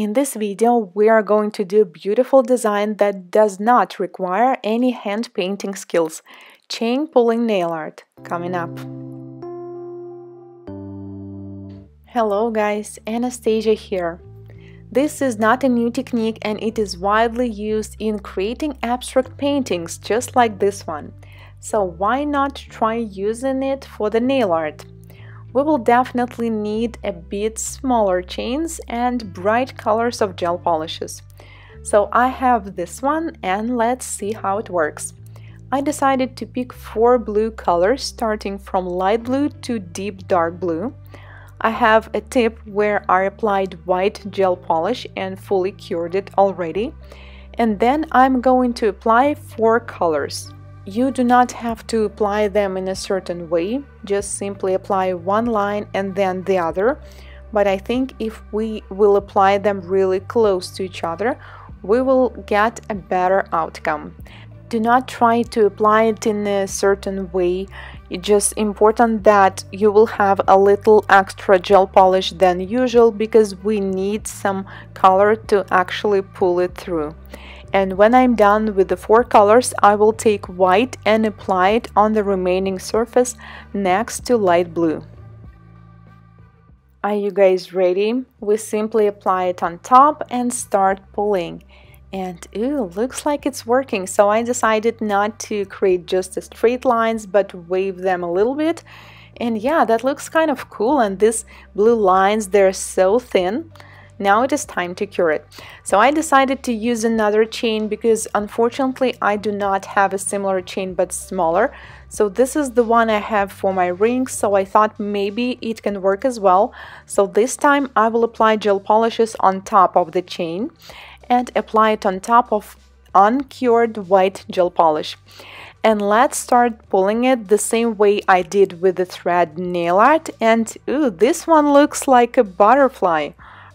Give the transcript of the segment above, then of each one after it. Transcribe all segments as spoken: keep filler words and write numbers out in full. In this video, we are going to do beautiful design that does not require any hand painting skills. Chain pulling nail art, coming up. Hello guys, Anastasia here. This is not a new technique and it is widely used in creating abstract paintings just like this one. So why not try using it for the nail art? We will definitely need a bit smaller chains and bright colors of gel polishes. So I have this one and let's see how it works. I decided to pick four blue colors starting from light blue to deep dark blue. I have a tip where I applied white gel polish and fully cured it already. And then I'm going to apply four colors. You do not have to apply them in a certain way, just simply apply one line and then the other. But I think if we will apply them really close to each other, we will get a better outcome. Do not try to apply it in a certain way, it's just important that you will have a little extra gel polish than usual because we need some color to actually pull it through. And when I'm done with the four colors, I will take white and apply it on the remaining surface next to light blue. Are you guys ready? We simply apply it on top and start pulling. And ooh, looks like it's working, so I decided not to create just the straight lines but wave them a little bit. And yeah, that looks kind of cool, and these blue lines, they're so thin. Now it is time to cure it. So I decided to use another chain because unfortunately I do not have a similar chain but smaller. So this is the one I have for my rings, so I thought maybe it can work as well. So this time I will apply gel polishes on top of the chain and apply it on top of uncured white gel polish. And let's start pulling it the same way I did with the thread nail art. And ooh, this one looks like a butterfly.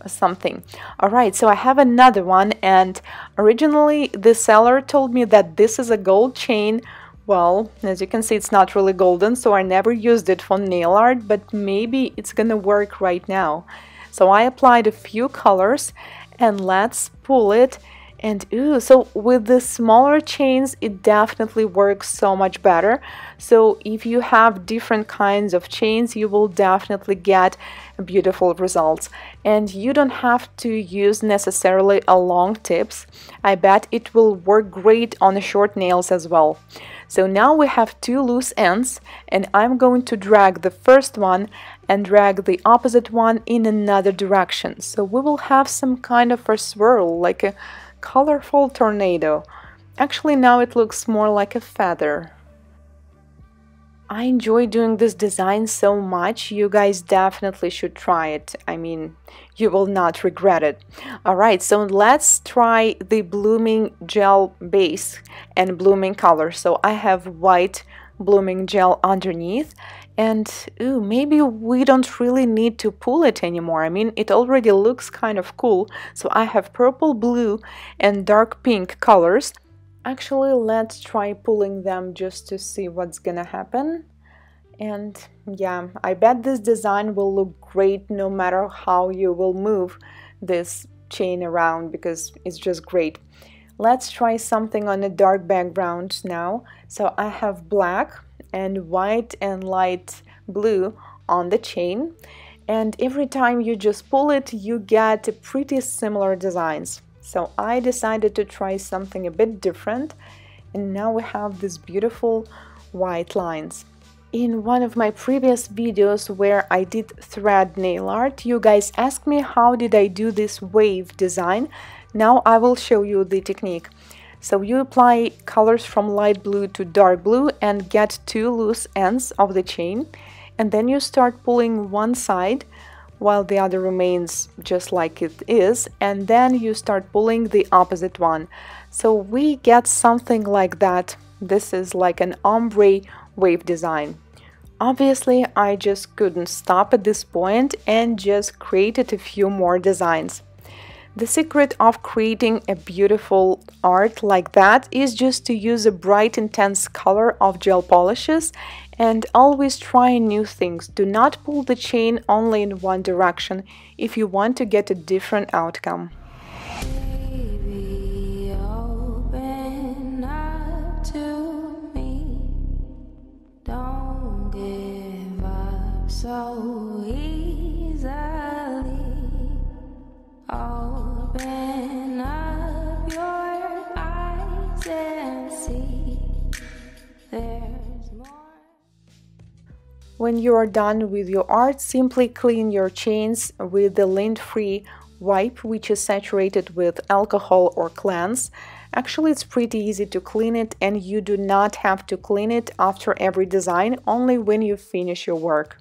Something. Alright, so I have another one, and originally the seller told me that this is a gold chain. Well, as you can see, it's not really golden, so I never used it for nail art, but maybe it's gonna work right now. So I applied a few colors and let's pull it. And ooh, so with the smaller chains it definitely works so much better. So if you have different kinds of chains, you will definitely get beautiful results. And you don't have to use necessarily a long tips. I bet it will work great on the short nails as well. So now we have two loose ends, and I'm going to drag the first one and drag the opposite one in another direction. So we will have some kind of a swirl, like a colorful tornado. Actually, now it looks more like a feather. I enjoy doing this design so much, you guys definitely should try it. I mean, you will not regret it. Alright, so let's try the blooming gel base and blooming color. So I have white blooming gel underneath, and ooh, maybe we don't really need to pull it anymore. I mean, it already looks kind of cool. So I have purple, blue and dark pink colors. Actually, let's try pulling them just to see what's gonna happen. And yeah, I bet this design will look great no matter how you will move this chain around, because it's just great. Let's try something on a dark background now. So I have black and white and light blue on the chain, and every time you just pull it, you get pretty similar designs. So I decided to try something a bit different, and now we have these beautiful white lines. In one of my previous videos where I did thread nail art, you guys asked me how did I do this wave design. Now I will show you the technique. So you apply colors from light blue to dark blue and get two loose ends of the chain, and then you start pulling one side while the other remains just like it is, and then you start pulling the opposite one. So we get something like that. This is like an ombre wave design. Obviously, I just couldn't stop at this point and just created a few more designs. The secret of creating a beautiful art like that is just to use a bright intense color of gel polishes and always try new things. Do not pull the chain only in one direction if you want to get a different outcome. When you are done with your art, simply clean your chains with the lint-free wipe, which is saturated with alcohol or cleanse. Actually, it's pretty easy to clean it, and you do not have to clean it after every design, only when you finish your work.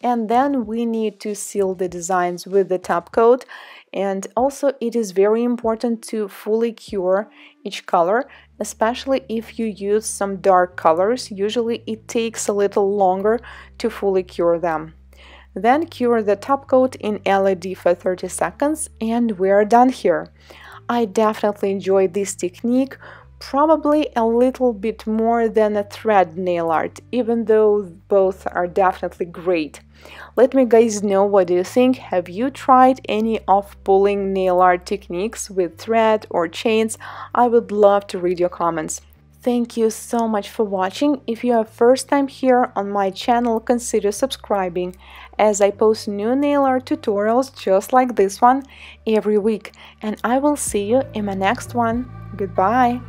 And then we need to seal the designs with the top coat, and also it is very important to fully cure each color, especially if you use some dark colors. Usually it takes a little longer to fully cure them. Then cure the top coat in L E D for thirty seconds, and we're done here. I definitely enjoyed this technique, probably a little bit more than a thread nail art, even though both are definitely great. Let me guys know, what do you think? Have you tried any of pulling nail art techniques with thread or chains? I would love to read your comments. Thank you so much for watching. If you are first time here on my channel, consider subscribing, as I post new nail art tutorials just like this one every week, and I will see you in my next one. Goodbye!